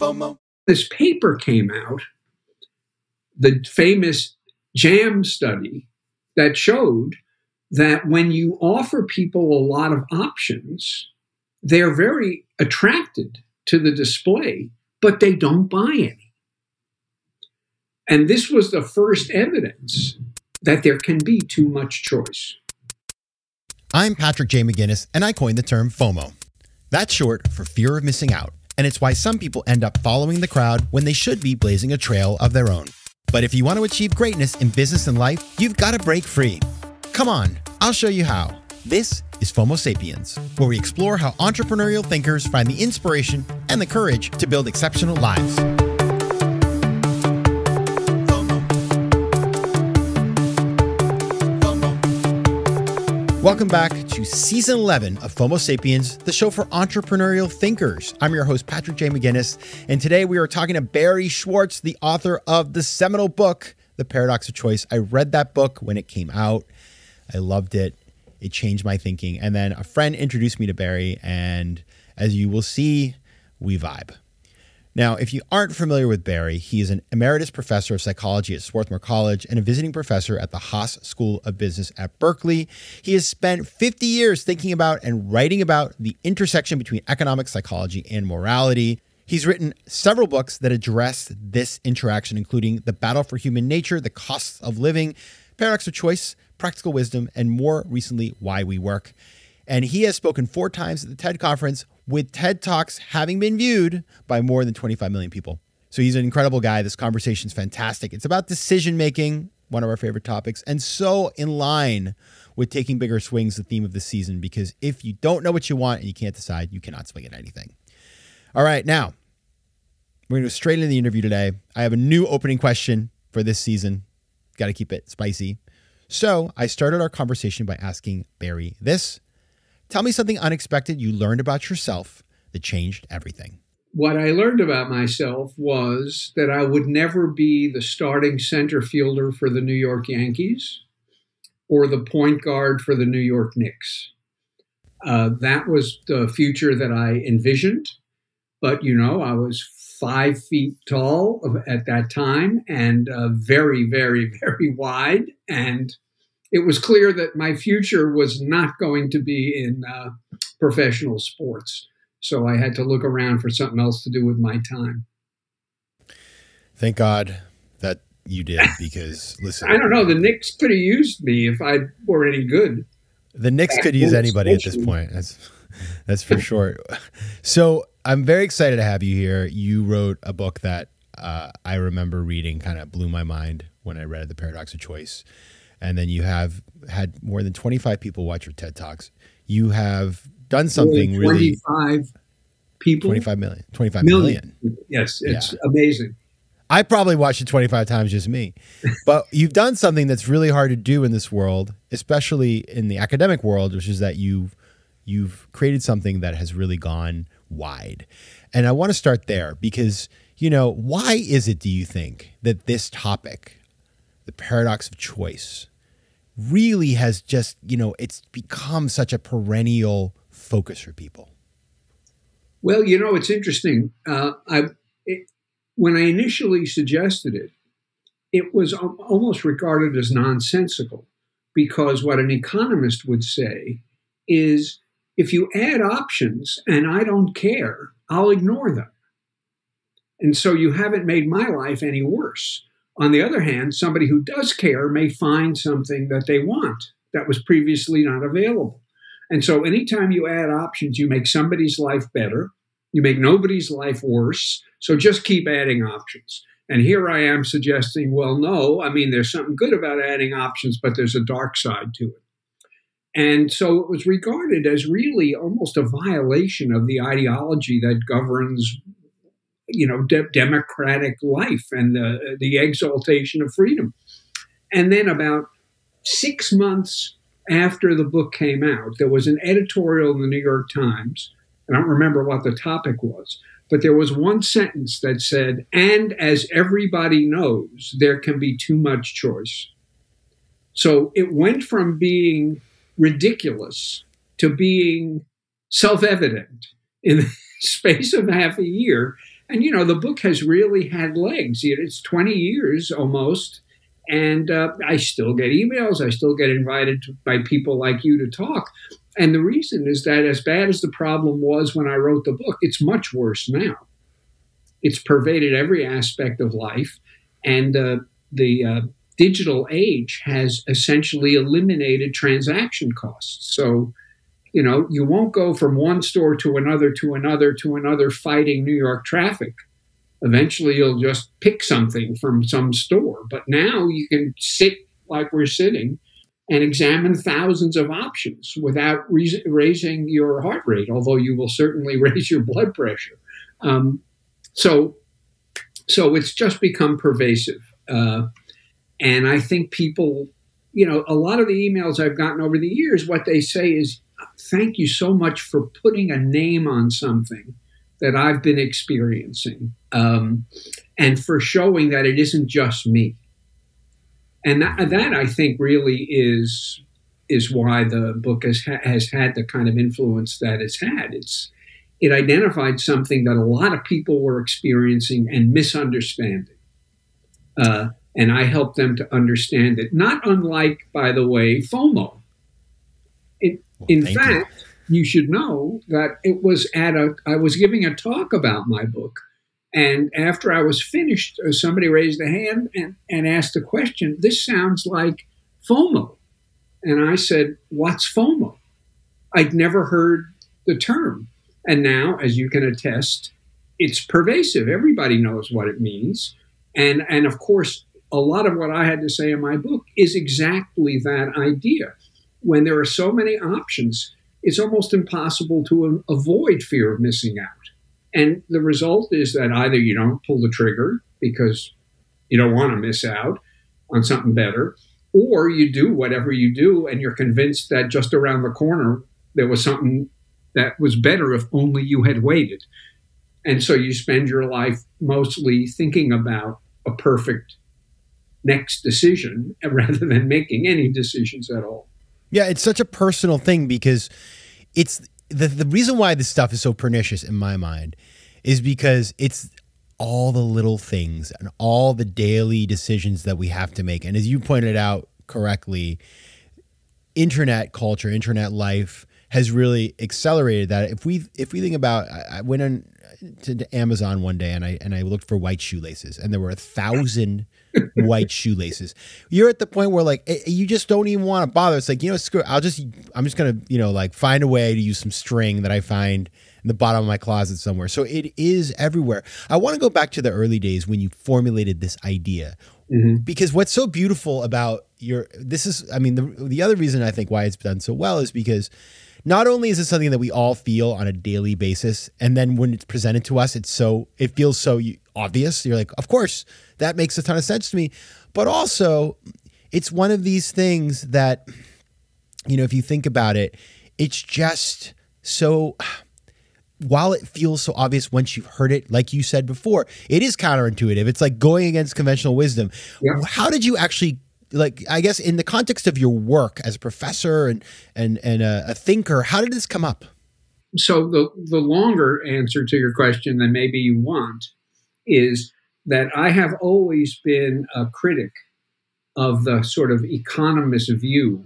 FOMO. This paper came out, the famous JAM study, that showed that when you offer people a lot of options, they're very attracted to the display, but they don't buy any. And this was the first evidence that there can be too much choice. I'm Patrick J. McGinnis, and I coined the term FOMO. That's short for fear of missing out, and it's why some people end up following the crowd when they should be blazing a trail of their own. But if you want to achieve greatness in business and life, you've got to break free. Come on, I'll show you how. This is FOMO Sapiens, where we explore how entrepreneurial thinkers find the inspiration and the courage to build exceptional lives. FOMO. Welcome back to Season 11 of FOMO Sapiens, the show for entrepreneurial thinkers. I'm your host, Patrick J. McGinnis, and today we are talking to Barry Schwartz, the author of the seminal book, The Paradox of Choice. I read that book when it came out. I loved it. It changed my thinking. And then a friend introduced me to Barry, and as you will see, we vibe. Now, if you aren't familiar with Barry, he is an emeritus professor of psychology at Swarthmore College and a visiting professor at the Haas School of Business at Berkeley. He has spent 50 years thinking about and writing about the intersection between economic psychology and morality. He's written several books that address this interaction, including The Battle for Human Nature, The Costs of Living, Paradox of Choice, Practical Wisdom, and more recently, Why We Work. And he has spoken 4 times at the TED conference, with TED Talks having been viewed by more than 25 million people. So he's an incredible guy. This conversation's fantastic. It's about decision-making, one of our favorite topics, and so in line with Taking Bigger Swings, the theme of the season, because if you don't know what you want and you can't decide, you cannot swing at anything. All right, now, we're going to go straight into the interview today. I have a new opening question for this season. Got to keep it spicy. So I started our conversation by asking Barry this. Tell me something unexpected you learned about yourself that changed everything. What I learned about myself was that I would never be the starting center fielder for the New York Yankees or the point guard for the New York Knicks. That was the future that I envisioned. But, you know, I was 5 feet tall at that time and very, very, very wide. And it was clear that my future was not going to be in professional sports. So I had to look around for something else to do with my time. Thank God that you did, because listen, I don't know, the Knicks could have used me if I were any good. The Knicks could use anybody at this point. That's for sure. So I'm very excited to have you here. You wrote a book that I remember reading, kind of blew my mind when I read The Paradox of Choice. And then you have had more than 25 people watch your TED Talks. You have done something really... 25 people? 25 million. 25 million. Yes, it's amazing. I probably watched it 25 times, just me. But you've done something that's really hard to do in this world, especially in the academic world, which is that you've created something that has really gone wide. And I want to start there because, you know, why is it, do you think, that this topic, the paradox of choice, really has just, you know, it's become such a perennial focus for people? Well, you know, it's interesting. When I initially suggested it, it was almost regarded as nonsensical, because what an economist would say is, if you add options and I don't care, I'll ignore them. And so you haven't made my life any worse. On the other hand, somebody who does care may find something that they want that was previously not available. And so anytime you add options, you make somebody's life better. You make nobody's life worse. So just keep adding options. And here I am suggesting, well, no, I mean, there's something good about adding options, but there's a dark side to it. And so it was regarded as really almost a violation of the ideology that governs, you know, democratic life and the exaltation of freedom. And then about 6 months after the book came out, there was an editorial in the New York Times. I don't remember what the topic was, but there was one sentence that said, "And as everybody knows, there can be too much choice." So it went from being ridiculous to being self-evident in the space of half a year. And, you know, the book has really had legs. It's 20 years almost. And I still get emails. I still get invited by people like you to talk. And the reason is that as bad as the problem was when I wrote the book, it's much worse now. It's pervaded every aspect of life. And the digital age has essentially eliminated transaction costs. So, you know, you won't go from one store to another, fighting New York traffic. Eventually, you'll just pick something from some store. But now you can sit like we're sitting and examine thousands of options without raising your heart rate, although you will certainly raise your blood pressure. So it's just become pervasive. And I think people, you know, a lot of the emails I've gotten over the years, what they say is, thank you so much for putting a name on something that I've been experiencing, and for showing that it isn't just me. And that I think really is why the book has had the kind of influence that it's had. It identified something that a lot of people were experiencing and misunderstanding. And I helped them to understand it. Not unlike, by the way, FOMO. In fact, you should know that it was I was giving a talk about my book, and after I was finished, somebody raised a hand and asked the question, this sounds like FOMO. And I said, what's FOMO? I'd never heard the term. And now, as you can attest, it's pervasive. Everybody knows what it means. And of course, a lot of what I had to say in my book is exactly that idea. When there are so many options, it's almost impossible to avoid fear of missing out. And the result is that either you don't pull the trigger because you don't want to miss out on something better, or you do whatever you do and you're convinced that just around the corner there was something that was better if only you had waited. And so you spend your life mostly thinking about a perfect next decision rather than making any decisions at all. Yeah, it's such a personal thing, because it's the reason why this stuff is so pernicious in my mind is because it's all the little things and all the daily decisions that we have to make. And as you pointed out correctly, internet culture, internet life has really accelerated that. If we think about, I went on to Amazon one day and I looked for white shoelaces, and there were 1,000 white shoelaces. You're at the point where, like, you just don't even want to bother. It's like, you know, screw it. I'm just going to, you know, like, find a way to use some string that I find in the bottom of my closet somewhere. So it is everywhere. I want to go back to the early days when you formulated this idea, because what's so beautiful about the other reason I think why it's done so well is because not only is it something that we all feel on a daily basis, and then when it's presented to us, it feels so obvious. You're like, of course, that makes a ton of sense to me. But also, it's one of these things that, you know, if you think about it, it's just so, while it feels so obvious once you've heard it, like you said before, it is counterintuitive. It's like going against conventional wisdom. Yeah. How did you actually, like, I guess in the context of your work as a professor and a thinker, how did this come up? So the longer answer to your question than maybe you want is that I have always been a critic of the sort of economist view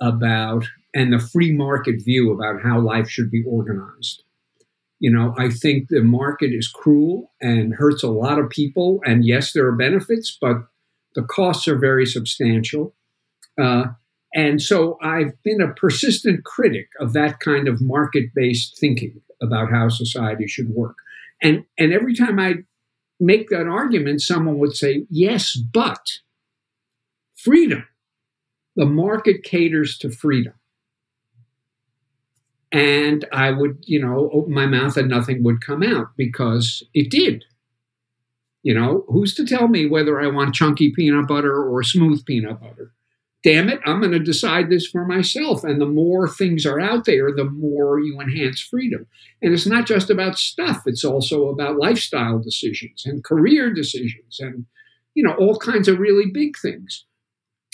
about, and the free market view about how life should be organized. You know, I think the market is cruel and hurts a lot of people. And yes, there are benefits, but the costs are very substantial. And so I've been a persistent critic of that kind of market-based thinking about how society should work. And every time I make that argument, someone would say, yes, but freedom. The market caters to freedom. And I would, you know, open my mouth and nothing would come out, because it did. You know, who's to tell me whether I want chunky peanut butter or smooth peanut butter? Damn it, I'm going to decide this for myself. And the more things are out there, the more you enhance freedom. And it's not just about stuff. It's also about lifestyle decisions and career decisions and, you know, all kinds of really big things.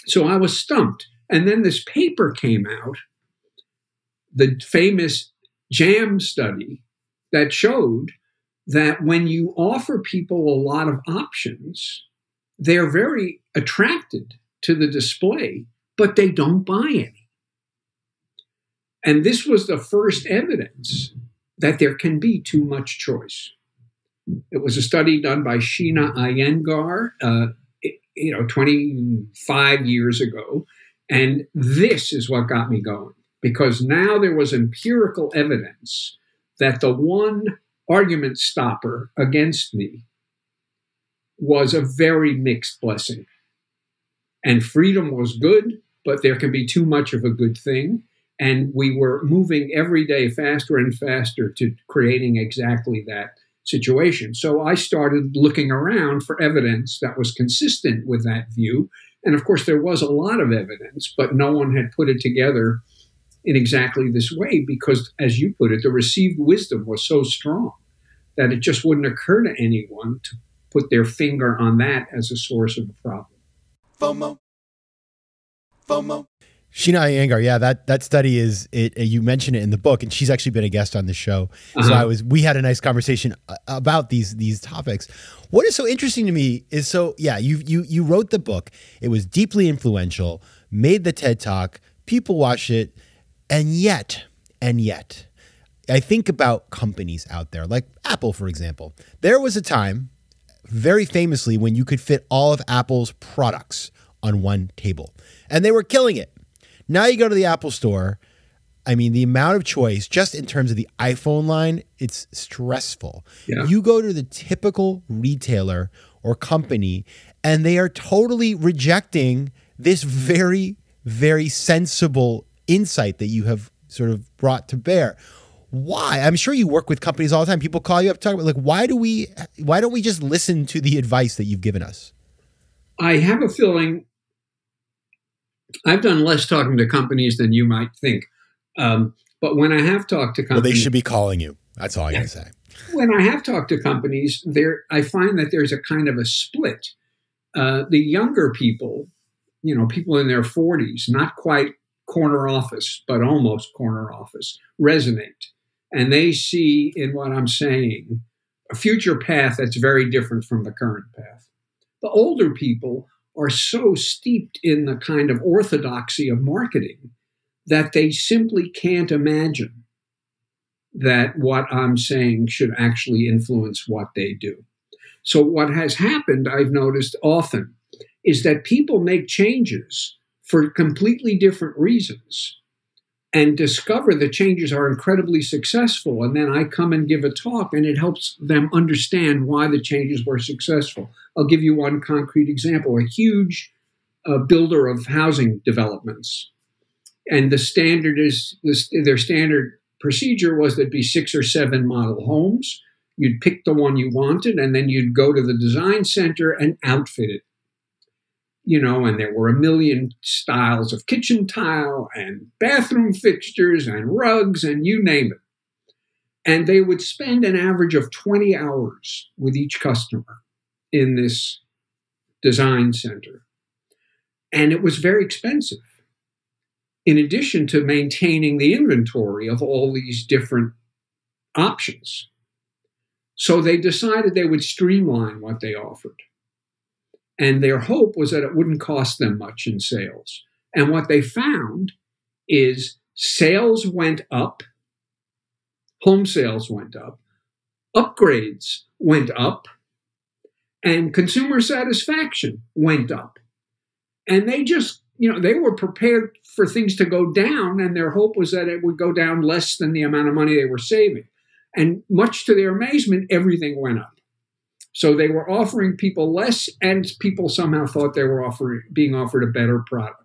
So I was stumped. And then this paper came out, the famous JAM study, that showed that when you offer people a lot of options, they're very attracted to the display, but they don't buy any. And this was the first evidence that there can be too much choice. It was a study done by Sheena Iyengar, 25 years ago. And this is what got me going, because now there was empirical evidence that the one argument stopper against me was a very mixed blessing. And freedom was good, but there can be too much of a good thing. And we were moving every day faster and faster to creating exactly that situation. So I started looking around for evidence that was consistent with that view. And of course, there was a lot of evidence, but no one had put it together in exactly this way because, as you put it, the received wisdom was so strong that it just wouldn't occur to anyone to put their finger on that as a source of the problem. FOMO. FOMO. Sheena Iyengar, yeah, that study is, you mention it in the book, and she's actually been a guest on the show. So we had a nice conversation about these topics. What is so interesting to me is, you wrote the book. It was deeply influential, made the TED Talk, people watched it, and yet, I think about companies out there, like Apple, for example. There was a time, very famously, when you could fit all of Apple's products on one table, and they were killing it. Now you go to the Apple store, I mean, the amount of choice, just in terms of the iPhone line, it's stressful. Yeah. You go to the typical retailer or company, and they are totally rejecting this very, very sensible insight that you have sort of brought to bear. Why? I'm sure you work with companies all the time. People call you up, talk about, like, why don't we just listen to the advice that you've given us? I have a feeling I've done less talking to companies than you might think. But when I have talked to companies... Well, they should be calling you. That's all I can say. When I have talked to companies, I find that there's a kind of a split. The younger people, you know, people in their 40s, not quite corner office, but almost corner office, resonate. And they see in what I'm saying a future path that's very different from the current path. The older people are so steeped in the kind of orthodoxy of marketing that they simply can't imagine that what I'm saying should actually influence what they do. So what has happened, I've noticed often, is that people make changes for completely different reasons and discover the changes are incredibly successful. And then I come and give a talk, and it helps them understand why the changes were successful. I'll give you one concrete example. A huge builder of housing developments. And the standard is, their standard procedure was there'd be 6 or 7 model homes. You'd pick the one you wanted, and then you'd go to the design center and outfit it. You know, and there were a million styles of kitchen tile and bathroom fixtures and rugs and you name it. And they would spend an average of 20 hours with each customer in this design center. And it was very expensive, in addition to maintaining the inventory of all these different options. So they decided they would streamline what they offered. And their hope was that it wouldn't cost them much in sales. And what they found is sales went up, home sales went up, upgrades went up, and consumer satisfaction went up. And they just, you know, they were prepared for things to go down, and their hope was that it would go down less than the amount of money they were saving. And much to their amazement, everything went up. So they were offering people less, and people somehow thought they were being offered a better product.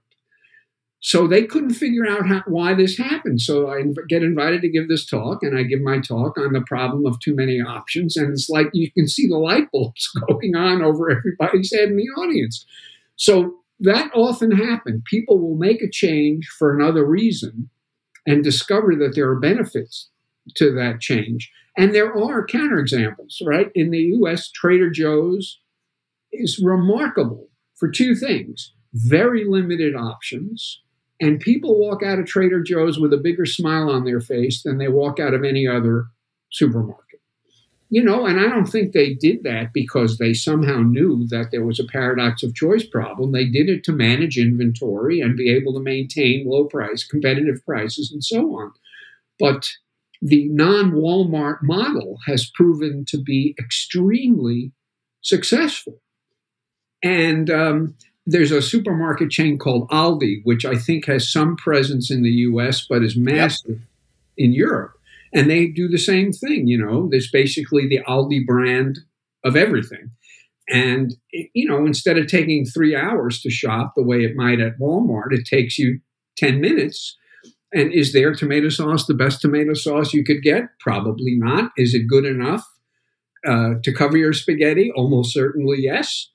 So they couldn't figure out why this happened. So I get invited to give this talk, and I give my talk on the problem of too many options. And it's like you can see the light bulbs going on over everybody's head in the audience. So that often happened. People will make a change for another reason and discover that there are benefits to that change. And there are counterexamples, right? In the U.S., Trader Joe's is remarkable for two things: very limited options, and people walk out of Trader Joe's with a bigger smile on their face than they walk out of any other supermarket. You know, and I don't think they did that because they somehow knew that there was a paradox of choice problem. They did it to manage inventory and be able to maintain low price, competitive prices, and so on. But the non-Walmart model has proven to be extremely successful. And there's a supermarket chain called Aldi, which I think has some presence in the U.S., but is massive in Europe. And they do the same thing, you know. There's basically the Aldi brand of everything. And, you know, instead of taking 3 hours to shop the way it might at Walmart, it takes you 10 minutes. And is their tomato sauce the best tomato sauce you could get? Probably not. Is it good enough to cover your spaghetti? Almost certainly yes.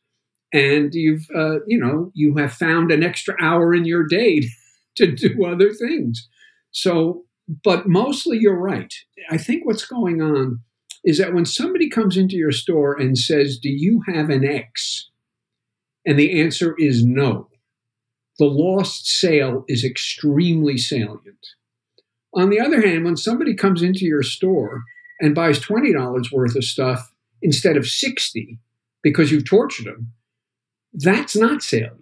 And you've, you know, you have found an extra hour in your day to do other things. So... But mostly you're right. I think what's going on is that when somebody comes into your store and says, do you have an X? And the answer is no. The lost sale is extremely salient. On the other hand, when somebody comes into your store and buys $20 worth of stuff instead of $60 because you've tortured them, that's not salient.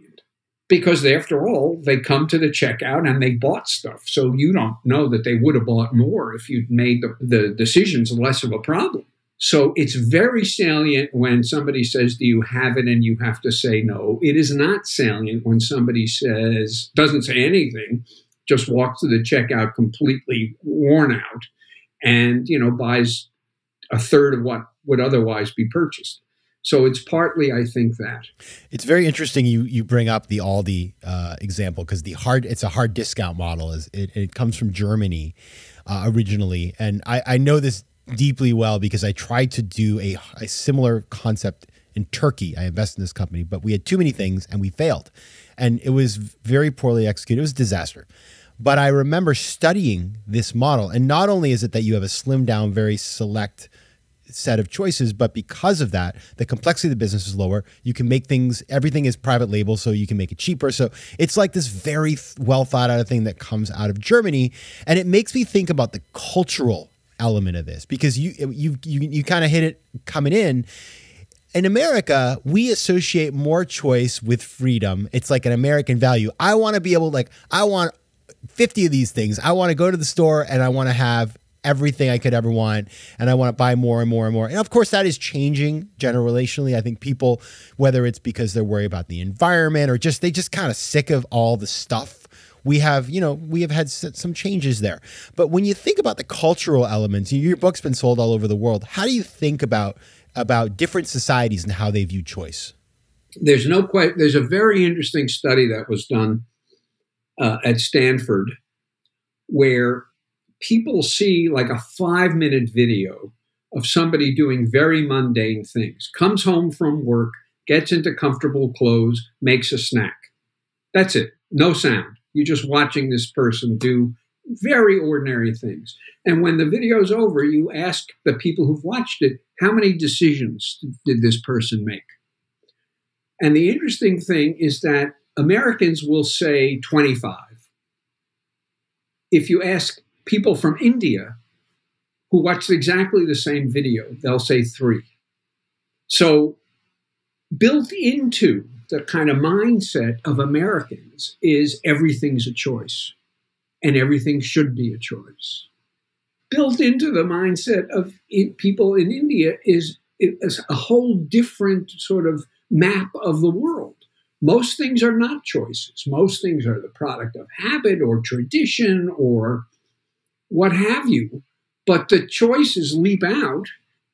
Because after all, they come to the checkout and they bought stuff. So you don't know that they would have bought more if you'd made the decisions less of a problem. So it's very salient when somebody says, do you have it? And you have to say no. It is not salient when somebody says, doesn't say anything, just walks to the checkout completely worn out and, you know, buys a third of what would otherwise be purchased. So it's partly, I think, that. It's very interesting you bring up the Aldi example, because it's a hard discount model. It comes from Germany originally. And I know this deeply well because I tried to do a similar concept in Turkey. I invested in this company, but we had too many things and we failed. And it was very poorly executed. It was a disaster. But I remember studying this model. And not only is it that you have a slimmed down, very select set of choices, but because of that, the complexity of the business is lower. You can make things, everything is private label, so you can make it cheaper. So it's like this very well thought out thing that comes out of Germany. And it makes me think about the cultural element of this, because you kind of hit it coming in. In America, we associate more choice with freedom. It's like an American value. I want to be able, like, I want 50 of these things. I want to go to the store and I want to have everything I could ever want, and I want to buy more and more and more. And of course, that is changing generationally. I think people, whether it's because they're worried about the environment or just they just kind of sick of all the stuff, we have had some changes there. But when you think about the cultural elements, your book's been sold all over the world. How do you think about different societies and how they view choice? There's a very interesting study that was done at Stanford where people see like a 5-minute video of somebody doing very mundane things, comes home from work, gets into comfortable clothes, makes a snack. That's it. No sound. You're just watching this person do very ordinary things. And when the video's over, you ask the people who've watched it, how many decisions did this person make? And the interesting thing is that Americans will say 25. If you ask people from India who watched exactly the same video, they'll say 3. So built into the kind of mindset of Americans is everything's a choice and everything should be a choice. Built into the mindset of people in India is a whole different sort of map of the world. Most things are not choices. Most things are the product of habit or tradition or what have you, but the choices leap out,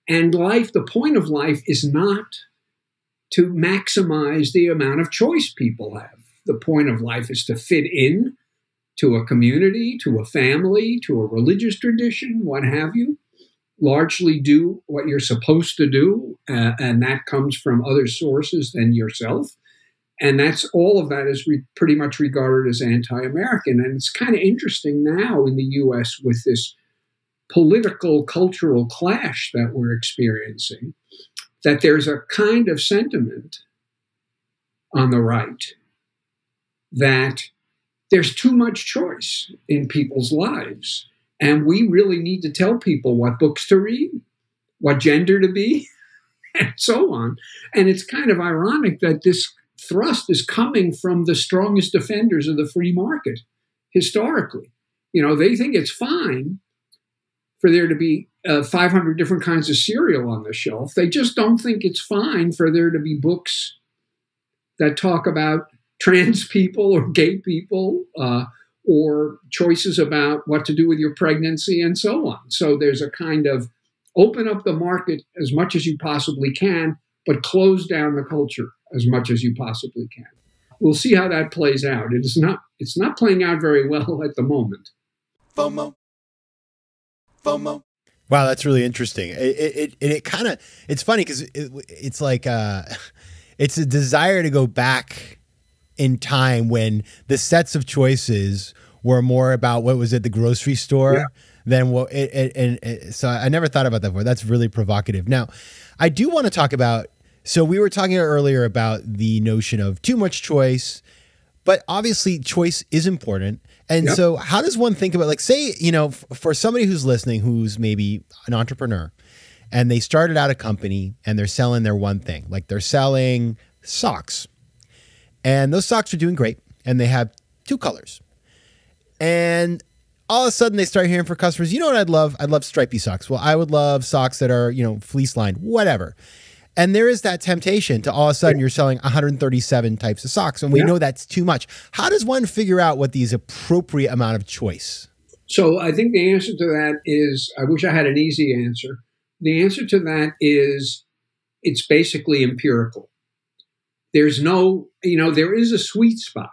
and life, the point of life is not to maximize the amount of choice people have. The point of life is to fit in to a community, to a family, to a religious tradition, what have you, largely do what you're supposed to do, and that comes from other sources than yourself. And that's all of that is pretty much regarded as anti-American. And it's kind of interesting now in the U.S. with this political, cultural clash that we're experiencing, that there's a kind of sentiment on the right that there's too much choice in people's lives. And we really need to tell people what books to read, what gender to be, and so on. And it's kind of ironic that this thrust is coming from the strongest defenders of the free market historically. You know, they think it's fine for there to be 500 different kinds of cereal on the shelf. They just don't think it's fine for there to be books that talk about trans people or gay people or choices about what to do with your pregnancy and so on. So there's a kind of open up the market as much as you possibly can, but close down the culture as much as you possibly can. We'll see how that plays out. It's not playing out very well at the moment. FOMO. FOMO. Wow, that's really interesting. It kind of, it's funny because it's like it's a desire to go back in time when the sets of choices were more about what was at the grocery store. Yeah. Than what so I never thought about that before. That's really provocative. Now, I do want to talk about, so we were talking earlier about the notion of too much choice, but obviously choice is important. And yep. So how does one think about, like, say, you know, for somebody who's listening, who's maybe an entrepreneur and they started out a company and they're selling their one thing, like they're selling socks, and those socks are doing great and they have two colors, and all of a sudden they start hearing from customers, you know what I'd love? I'd love stripy socks. Well, I would love socks that are, you know, fleece lined, whatever. And there is that temptation to all of a sudden you're selling 137 types of socks. And we know that's too much. How does one figure out what these appropriate amount of choice? So I think the answer to that is, I wish I had an easy answer. The answer to that is it's basically empirical. There's no, you know, there is a sweet spot,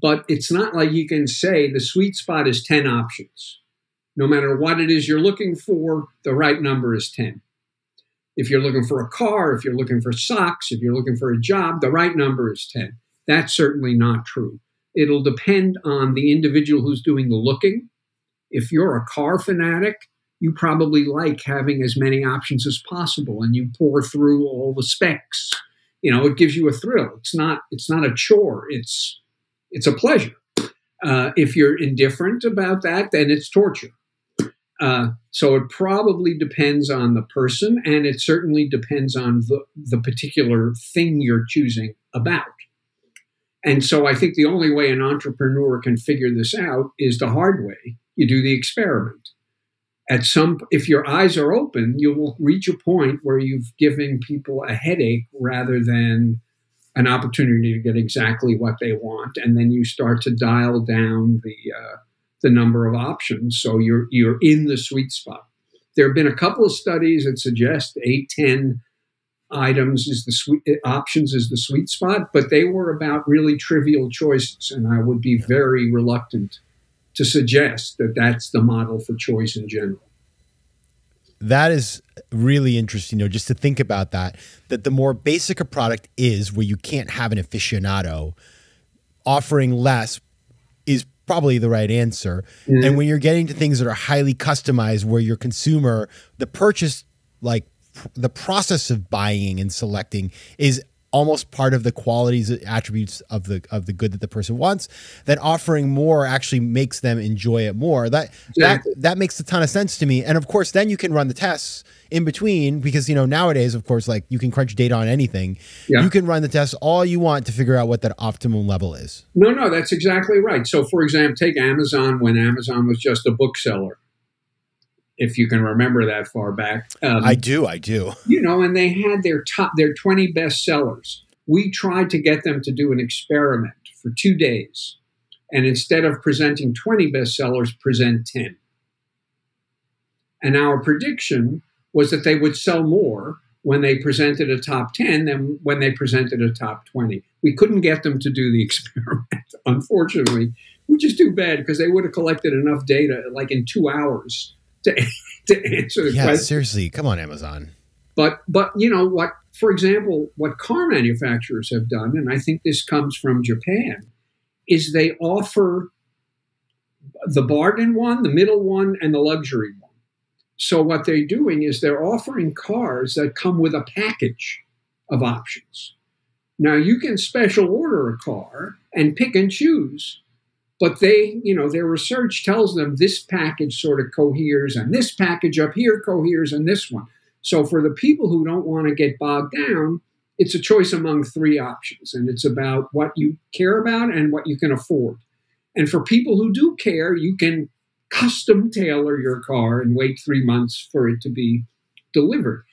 but it's not like you can say the sweet spot is 10 options. No matter what it is you're looking for, the right number is 10. If you're looking for a car, if you're looking for socks, if you're looking for a job, the right number is 10. That's certainly not true. It'll depend on the individual who's doing the looking. If you're a car fanatic, you probably like having as many options as possible, and you pour through all the specs. You know, it gives you a thrill. It's not a chore. It's a pleasure. If you're indifferent about that, then it's torture. So it probably depends on the person, and it certainly depends on the particular thing you're choosing about. And so I think the only way an entrepreneur can figure this out is the hard way. You do the experiment. If your eyes are open, you will reach a point where you've given people a headache rather than an opportunity to get exactly what they want, and then you start to dial down the number of options, so you're in the sweet spot. There have been a couple of studies that suggest 8-10 items is the sweet options is the sweet spot, but they were about really trivial choices, and I would be very reluctant to suggest that that's the model for choice in general. That is really interesting, you know, just to think about that the more basic a product is, where you can't have an aficionado, offering less is probably the right answer. Mm-hmm. And when you're getting to things that are highly customized, where your consumer, the purchase, like the process of buying and selecting is almost part of the qualities, attributes of the good that the person wants, then offering more actually makes them enjoy it more. That makes a ton of sense to me. And of course, then you can run the tests in between, because, you know, nowadays, of course, like, you can crunch data on anything. Yeah. You can run the tests all you want to figure out what that optimum level is. No, that's exactly right. So for example, take Amazon when Amazon was just a bookseller, if you can remember that far back. I do. You know, and they had their 20 best sellers. We tried to get them to do an experiment for 2 days. And instead of presenting 20 best sellers, present 10. And our prediction was that they would sell more when they presented a top 10 than when they presented a top 20. We couldn't get them to do the experiment, unfortunately, which is too bad, because they would have collected enough data like in 2 hours to answer the question. Seriously, come on, Amazon. But you know what? For example, what car manufacturers have done, and I think this comes from Japan, is they offer the bargain one, the middle one, and the luxury one. So what they're doing is they're offering cars that come with a package of options. Now you can special order a car and pick and choose But they, you know, their research tells them this package sort of coheres, and this package up here coheres, and this one. So for the people who don't want to get bogged down, it's a choice among three options, and it's about what you care about and what you can afford. And for people who do care, you can custom tailor your car and wait 3 months for it to be delivered.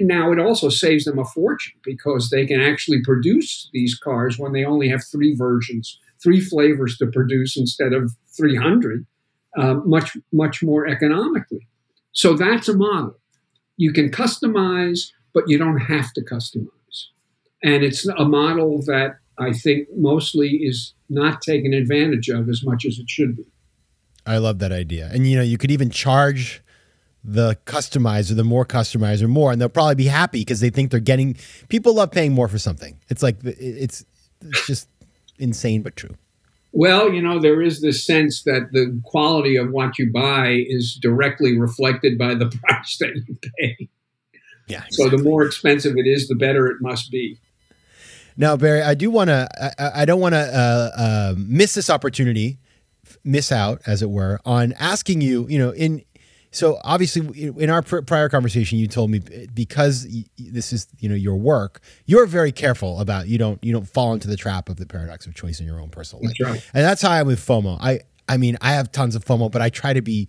Now, it also saves them a fortune because they can actually produce these cars when they only have three versions, three flavors to produce instead of 300, much more economically. So that's a model. You can customize, but you don't have to customize. And it's a model that I think mostly is not taken advantage of as much as it should be. I love that idea. And, you know, you could even charge the customizer, the more customizer more, and they'll probably be happy because they think they're getting, people love paying more for something. It's like, it's just insane, but true. Well, you know, there is this sense that the quality of what you buy is directly reflected by the price that you pay. Yeah. Exactly. So the more expensive it is, the better it must be. Now, Barry, I do want to, I don't want to miss this opportunity, miss out, as it were, on asking you, you know, so obviously in our prior conversation, you told me because this is, you know, your work, you're very careful about, you don't fall into the trap of the paradox of choice in your own personal life. That's right. And that's how I'm with FOMO. I mean, I have tons of FOMO, but I try to be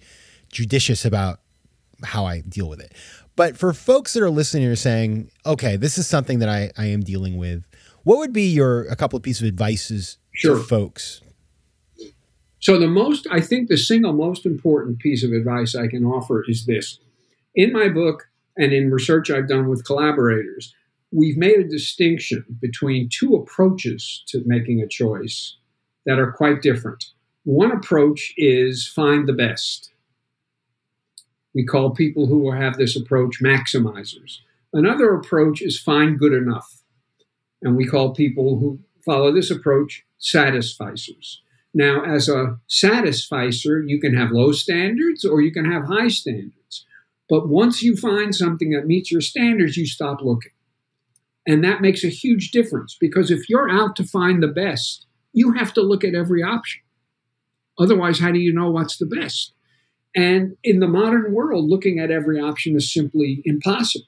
judicious about how I deal with it. But for folks that are listening and are saying, okay, this is something that I am dealing with, what would be a couple of pieces of advice to folks? So I think the single most important piece of advice I can offer is this. In my book and in research I've done with collaborators, we've made a distinction between two approaches to making a choice that are quite different. One approach is find the best. We call people who have this approach maximizers. Another approach is find good enough. And we call people who follow this approach satisficers. Now, as a satisficer, you can have low standards or you can have high standards. But once you find something that meets your standards, you stop looking. And that makes a huge difference because if you're out to find the best, you have to look at every option. Otherwise, how do you know what's the best? And in the modern world, looking at every option is simply impossible.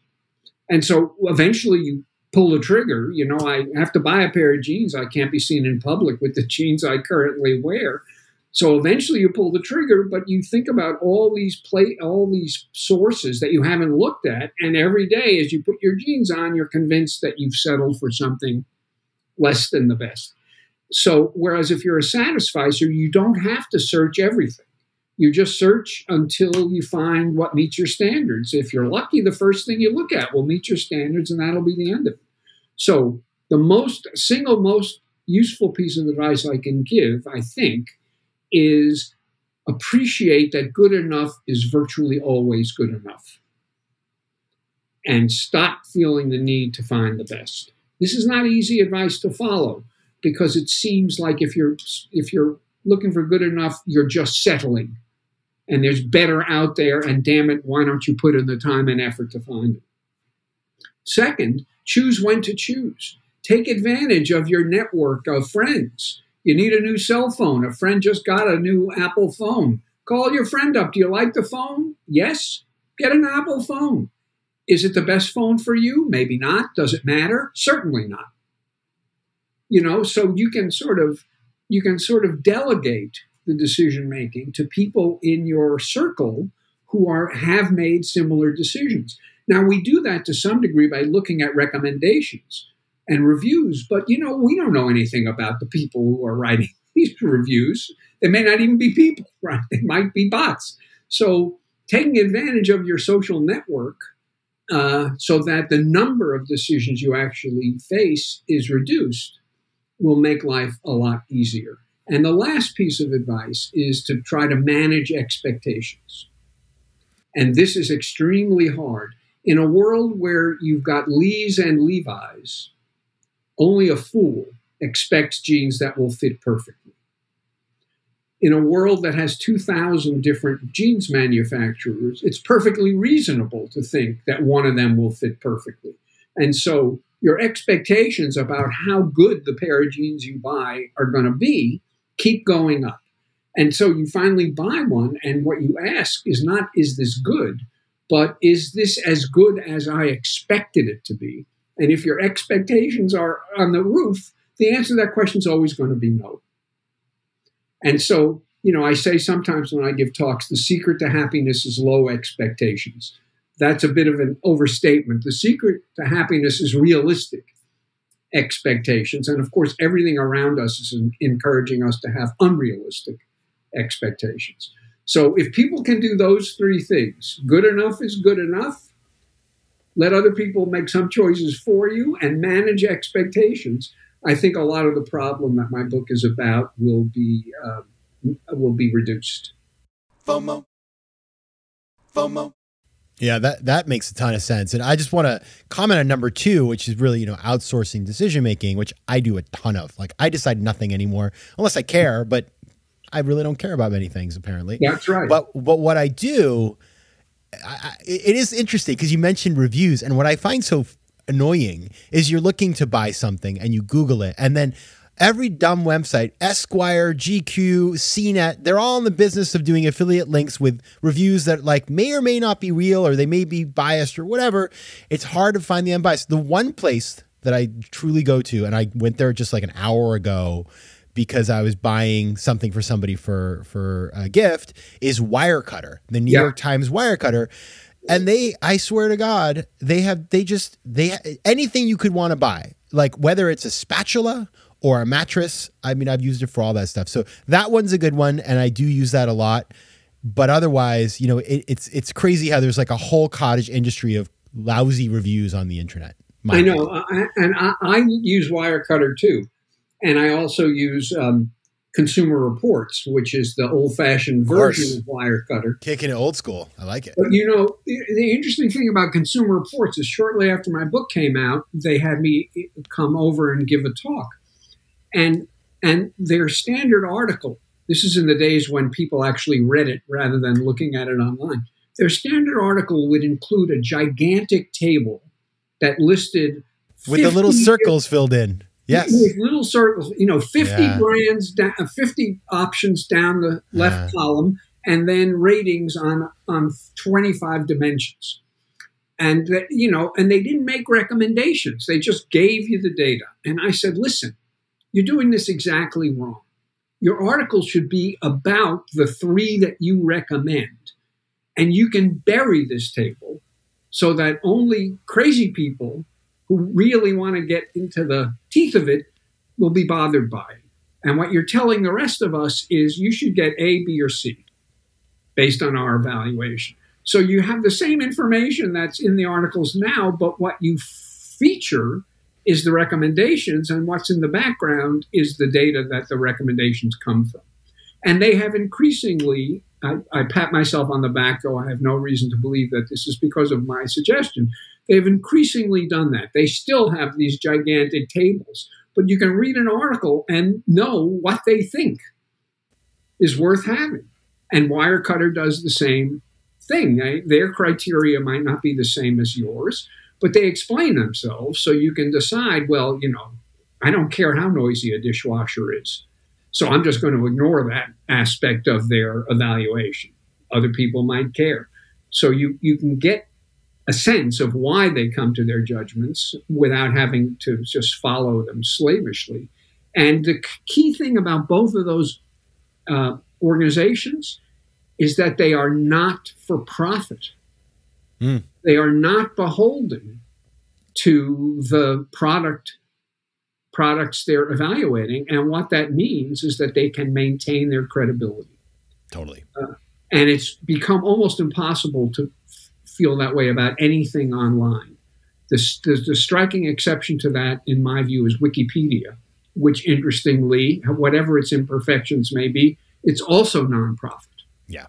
And so eventually you pull the trigger. You know, I have to buy a pair of jeans. I can't be seen in public with the jeans I currently wear. So eventually you pull the trigger, but you think about all these sources that you haven't looked at. And every day as you put your jeans on, you're convinced that you've settled for something less than the best. So whereas if you're a satisficer, you don't have to search everything. You just search until you find what meets your standards. If you're lucky, the first thing you look at will meet your standards, and that'll be the end of it. So the single most useful piece of advice I can give, I think, is appreciate that good enough is virtually always good enough. And stop feeling the need to find the best. This is not easy advice to follow because it seems like if you're looking for good enough, you're just settling. And there's better out there, and damn it, why don't you put in the time and effort to find it? Second, choose when to choose. Take advantage of your network of friends. You need a new cell phone. A friend just got a new Apple phone. Call your friend up. Do you like the phone? Yes. Get an Apple phone. Is it the best phone for you? Maybe not. Does it matter? Certainly not. You know, so you can sort of delegate the decision-making to people in your circle who have made similar decisions. Now, we do that to some degree by looking at recommendations and reviews, but, you know, we don't know anything about the people who are writing these reviews. They may not even be people, right? They might be bots. So taking advantage of your social network so that the number of decisions you actually face is reduced will make life a lot easier. And the last piece of advice is to try to manage expectations. And this is extremely hard. In a world where you've got Lees and Levi's, only a fool expects jeans that will fit perfectly. In a world that has 2,000 different jeans manufacturers, it's perfectly reasonable to think that one of them will fit perfectly. And so your expectations about how good the pair of jeans you buy are going to be keep going up. And so you finally buy one, and what you ask is not, is this good, but is this as good as I expected it to be? And if your expectations are on the roof, the answer to that question is always going to be no. And so, you know, I say sometimes when I give talks, the secret to happiness is low expectations. That's a bit of an overstatement. The secret to happiness is realistic expectations. And of course, everything around us is encouraging us to have unrealistic expectations. So if people can do those three things, good enough is good enough, let other people make some choices for you, and manage expectations, I think a lot of the problem that my book is about will be reduced. FOMO. FOMO. Yeah, that makes a ton of sense. And I just want to comment on number two, which is really, you know, outsourcing decision-making, which I do a ton of. Like, I decide nothing anymore unless I care, but I really don't care about many things, apparently. That's right. But what I do, it is interesting because you mentioned reviews. And what I find so annoying is you're looking to buy something and you Google it. And then every dumb website, Esquire, GQ, CNET, they're all in the business of doing affiliate links with reviews that like may or may not be real, or they may be biased or whatever. It's hard to find the unbiased. The one place that I truly go to, and I went there just like an hour ago because I was buying something for somebody for a gift, is Wirecutter, the New York Times Wirecutter. And they, I swear to God, they anything you could want to buy, like whether it's a spatula or a mattress. I mean, I've used it for all that stuff. So that one's a good one, and I do use that a lot. But otherwise, you know, it's crazy how there's like a whole cottage industry of lousy reviews on the internet. I know, and I use Wirecutter too. And I also use Consumer Reports, which is the old-fashioned version of Wirecutter. Kicking it old school. I like it. But, you know, the interesting thing about Consumer Reports is shortly after my book came out, they had me come over and give a talk. And their standard article, this is in the days when people actually read it rather than looking at it online, their standard article would include a gigantic table that listed with the little circles filled in. Yes. With little circles, you know, 50 brands, 50 options down the left column, and then ratings on 25 dimensions. And, you know, and they didn't make recommendations. They just gave you the data. And I said, listen, you're doing this exactly wrong. Your article should be about the three that you recommend. And you can bury this table so that only crazy people who really want to get into the teeth of it will be bothered by it. And what you're telling the rest of us is you should get A, B, or C based on our evaluation. So you have the same information that's in the articles now, but what you feature is the recommendations, and what's in the background is the data that the recommendations come from. And they have increasingly, I pat myself on the back, though I have no reason to believe that this is because of my suggestion, they've increasingly done that. They still have these gigantic tables, but you can read an article and know what they think is worth having. And Wirecutter does the same thing. Their criteria might not be the same as yours, but they explain themselves, so you can decide, well, you know, I don't care how noisy a dishwasher is, so I'm just going to ignore that aspect of their evaluation. Other people might care. So you can get a sense of why they come to their judgments without having to just follow them slavishly. And the key thing about both of those organizations is that they are not for profit. Mm. They are not beholden to the products they're evaluating. And what that means is that they can maintain their credibility. Totally. And it's become almost impossible to feel that way about anything online. The striking exception to that, in my view, is Wikipedia, which, interestingly, whatever its imperfections may be, it's also nonprofit. Yeah.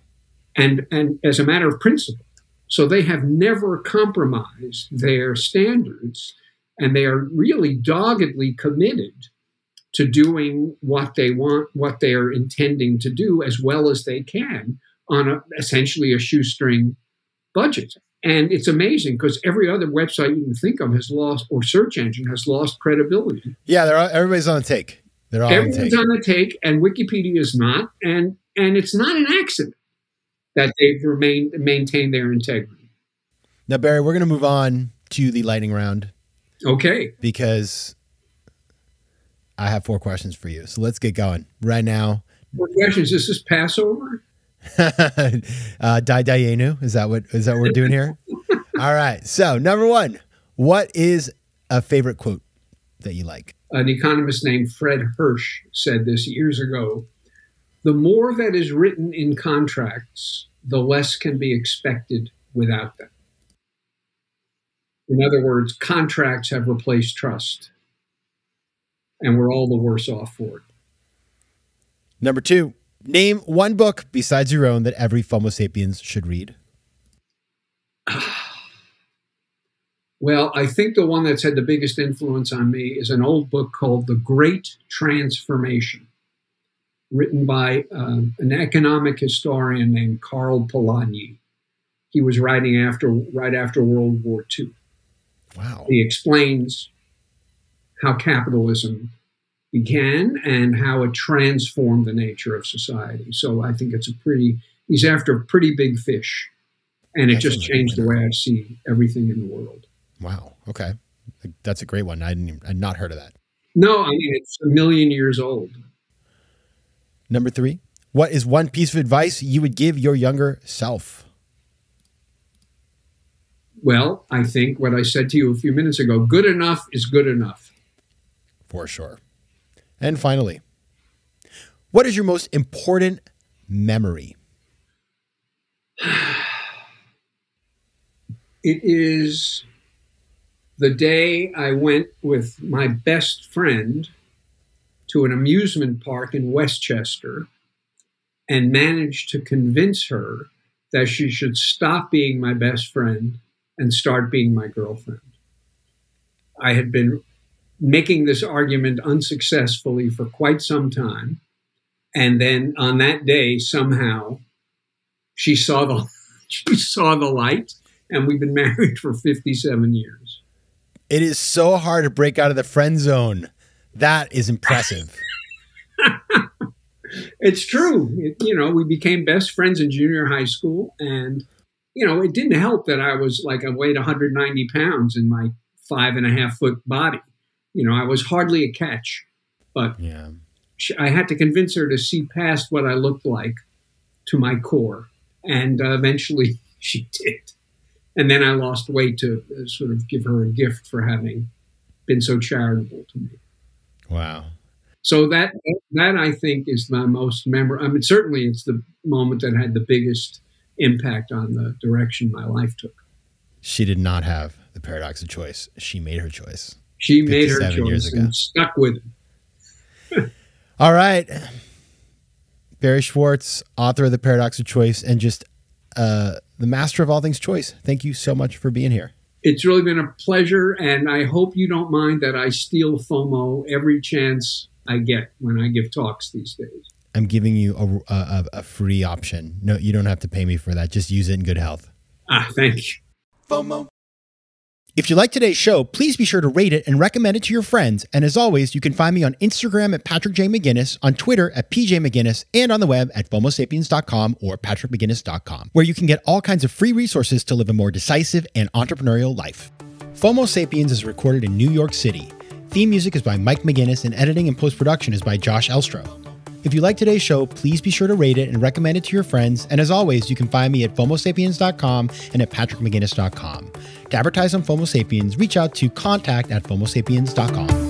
And as a matter of principle. So they have never compromised their standards, and they are really doggedly committed to doing what they want, what they are intending to do as well as they can on essentially a shoestring budget. And it's amazing because every other website you can think of has lost, or search engine has lost credibility. Yeah, everybody's on the take. They're all everything's on the take, and Wikipedia is not, and it's not an accident that they've maintained their integrity. Now, Barry, we're going to move on to the lightning round. Okay. Because I have four questions for you. So let's get going right now. Four questions. Is this Passover? Dayenu. Is that what we're doing here? All right. So number one, what is a favorite quote that you like? An economist named Fred Hirsch said this years ago. The more that is written in contracts, the less can be expected without them. In other words, contracts have replaced trust, and we're all the worse off for it. Number two, name one book besides your own that every FOMO Sapiens should read. Well, I think the one that's had the biggest influence on me is an old book called The Great Transformation, written by an economic historian named Karl Polanyi. He was writing right after World War II. Wow. He explains how capitalism began and how it transformed the nature of society. So I think it's a pretty, he's after a pretty big fish, and it just changed the way I see everything in the world. Wow. Okay. That's a great one. I'd not heard of that. No, I mean, it's a million years old. Number three, what is one piece of advice you would give your younger self? Well, I think what I said to you a few minutes ago, good enough is good enough. For sure. And finally, what is your most important memory? It is the day I went with my best friend to an amusement park in Westchester and managed to convince her that she should stop being my best friend and start being my girlfriend. I had been making this argument unsuccessfully for quite some time. And then on that day, somehow she saw the light, and we've been married for 57 years. It is so hard to break out of the friend zone. That is impressive. It's true. We became best friends in junior high school, and it didn't help that I was like, I weighed 190 pounds in my 5.5-foot body. I was hardly a catch, but yeah. I had to convince her to see past what I looked like to my core. And eventually she did. And then I lost weight to sort of give her a gift for having been so charitable to me. Wow. So that I think is my most memorable. I mean, certainly it's the moment that had the biggest impact on the direction my life took. She did not have the paradox of choice. She made her choice. She made her choice and stuck with it. All right. Barry Schwartz, author of The Paradox of Choice and just the master of all things choice. Thank you so much for being here. It's really been a pleasure, and I hope you don't mind that I steal FOMO every chance I get when I give talks these days. I'm giving you a free option. No, you don't have to pay me for that. Just use it in good health. Ah, thank you. FOMO. If you like today's show, please be sure to rate it and recommend it to your friends. And as always, you can find me on Instagram at Patrick J. McGinnis, on Twitter at PJ McGinnis, and on the web at FOMOSapiens.com or PatrickMcGinnis.com, where you can get all kinds of free resources to live a more decisive and entrepreneurial life. FOMO Sapiens is recorded in New York City. Theme music is by Mike McGinnis, and editing and post-production is by Josh Elstro. If you like today's show, please be sure to rate it and recommend it to your friends. And as always, you can find me at FOMOSapiens.com and at PatrickMcGinnis.com. To advertise on FOMO Sapiens, reach out to contact@FOMOSapiens.com.